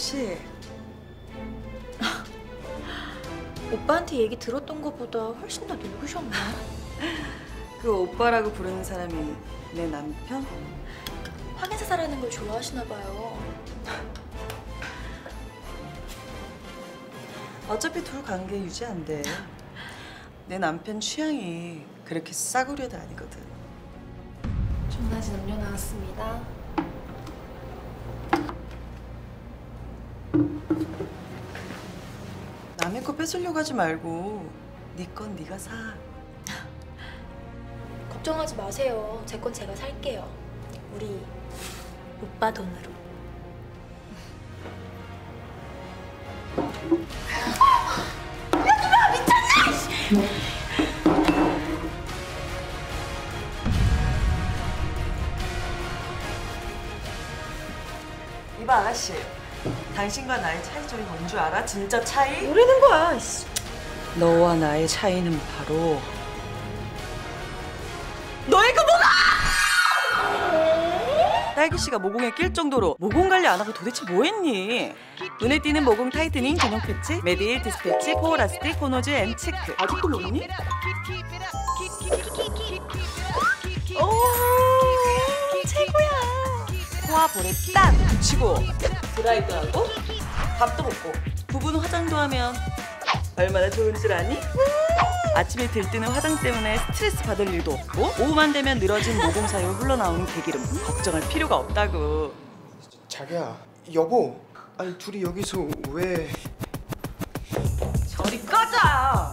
혹시 오빠한테 얘기 들었던 것보다 훨씬 더 늙으셨나? 그 오빠라고 부르는 사람이 내 남편? 황해사사라는 걸 좋아하시나 봐요. 어차피 둘 관계 유지 안 돼. 내 남편 취향이 그렇게 싸구려도 아니거든. 존나진 음료 나왔습니다. 남의 거 뺏으려고 하지 말고 네 건 네가 사. 걱정하지 마세요. 제 건 제가 살게요. 우리 오빠 돈으로. 이봐 아가씨, 당신과 나의 차이점이 뭔 줄 알아? 진짜 차이? 모르는 거야. 너와 나의 차이는 바로 너의 그 모공! 딸기씨가 모공에 낄 정도로 모공 관리 안 하고 도대체 뭐 했니? 눈에 띄는 모공 타이트닝 전용 패치, 메디힐 디스패치, 포어라스틱, 코노즈 앤 치크. 아직도 모르니? 오, 최고야. 코와 볼에 딱 붙이고 드라이도 하고 밥도 먹고 부분 화장도 하면 얼마나 좋은 줄 아니? 아침에 들뜨는 화장 때문에 스트레스 받을 일도 없고 오후만 되면 늘어진 모공 사이로 흘러나오는 개기름 걱정할 필요가 없다고. 자기야, 여보. 아니 둘이 여기서 왜... 저리 꺼져!